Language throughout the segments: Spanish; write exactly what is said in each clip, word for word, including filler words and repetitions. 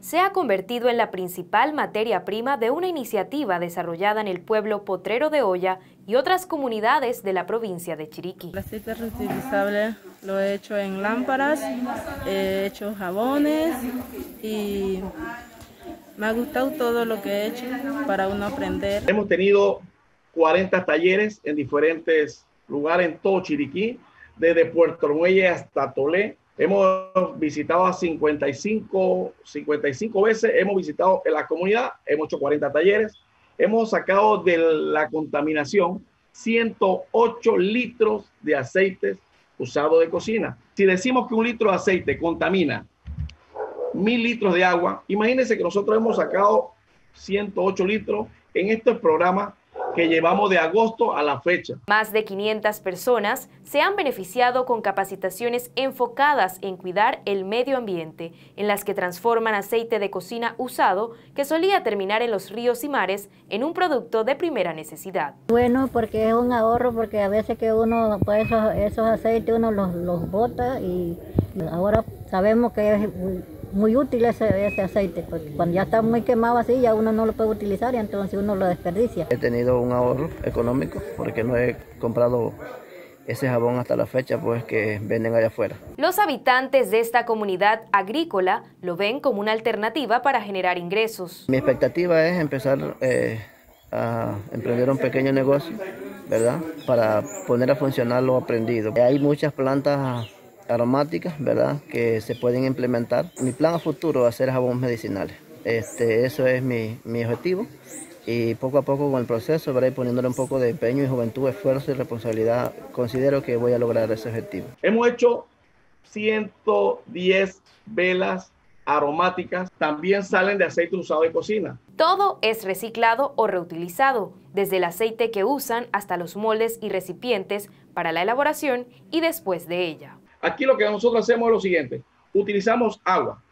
se ha convertido en la principal materia prima de una iniciativa desarrollada en el pueblo potrero de Olla y otras comunidades de la provincia de Chiriquí. La aceite reutilizable lo he hecho en lámparas, he hecho jabones y me ha gustado todo lo que he hecho para uno aprender. Hemos tenido cuarenta talleres en diferentes lugares en todo Chiriquí, desde Puerto Muelle hasta Tolé. Hemos visitado a cincuenta y cinco veces, hemos visitado en la comunidad, hemos hecho cuarenta talleres, hemos sacado de la contaminación ciento ocho litros de aceites usados de cocina. Si decimos que un litro de aceite contamina mil litros de agua, imagínense que nosotros hemos sacado ciento ocho litros en estos programas que llevamos de agosto a la fecha. Más de quinientas personas se han beneficiado con capacitaciones enfocadas en cuidar el medio ambiente, en las que transforman aceite de cocina usado que solía terminar en los ríos y mares en un producto de primera necesidad. Bueno, porque es un ahorro, porque a veces que uno, pues esos, esos aceites uno los, los bota y ahora sabemos que es muy útil ese, ese aceite, porque cuando ya está muy quemado así ya uno no lo puede utilizar y entonces uno lo desperdicia. He tenido un ahorro económico porque no he comprado ese jabón hasta la fecha, pues, que venden allá afuera. Los habitantes de esta comunidad agrícola lo ven como una alternativa para generar ingresos. Mi expectativa es empezar eh, a emprender un pequeño negocio, ¿verdad? Para poner a funcionar lo aprendido. Hay muchas plantas aromáticas, ¿verdad?, que se pueden implementar. Mi plan a futuro es hacer jabones medicinales. Este, eso es mi, mi objetivo y poco a poco con el proceso, ¿verdad?, y poniéndole un poco de empeño y juventud, esfuerzo y responsabilidad, considero que voy a lograr ese objetivo. Hemos hecho ciento diez velas aromáticas, también salen de aceite usado de cocina. Todo es reciclado o reutilizado, desde el aceite que usan hasta los moldes y recipientes para la elaboración y después de ella. Aquí lo que nosotros hacemos es lo siguiente: utilizamos agua,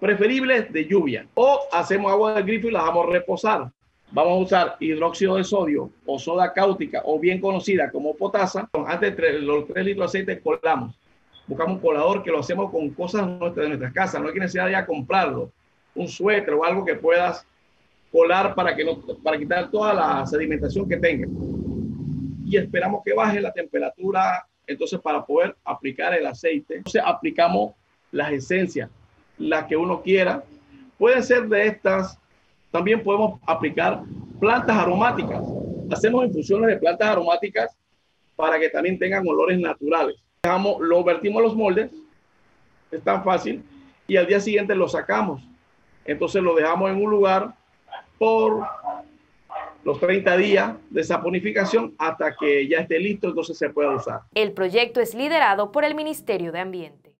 preferible de lluvia, o hacemos agua del grifo y la dejamos reposar. Vamos a usar hidróxido de sodio o soda cáustica, o bien conocida como potasa. Antes de los tres litros de aceite colamos, buscamos un colador que lo hacemos con cosas de nuestras casas, no hay necesidad de ir a comprarlo, un suéter o algo que puedas colar para, que no, para quitar toda la sedimentación que tenga. Y esperamos que baje la temperatura. Entonces, para poder aplicar el aceite, entonces aplicamos las esencias, las que uno quiera. Pueden ser de estas, también podemos aplicar plantas aromáticas. Hacemos infusiones de plantas aromáticas para que también tengan olores naturales. Dejamos, lo vertimos en los moldes, es tan fácil, y al día siguiente lo sacamos. Entonces lo dejamos en un lugar por los treinta días de saponificación hasta que ya esté listo, entonces se pueda usar. El proyecto es liderado por el Ministerio de Ambiente.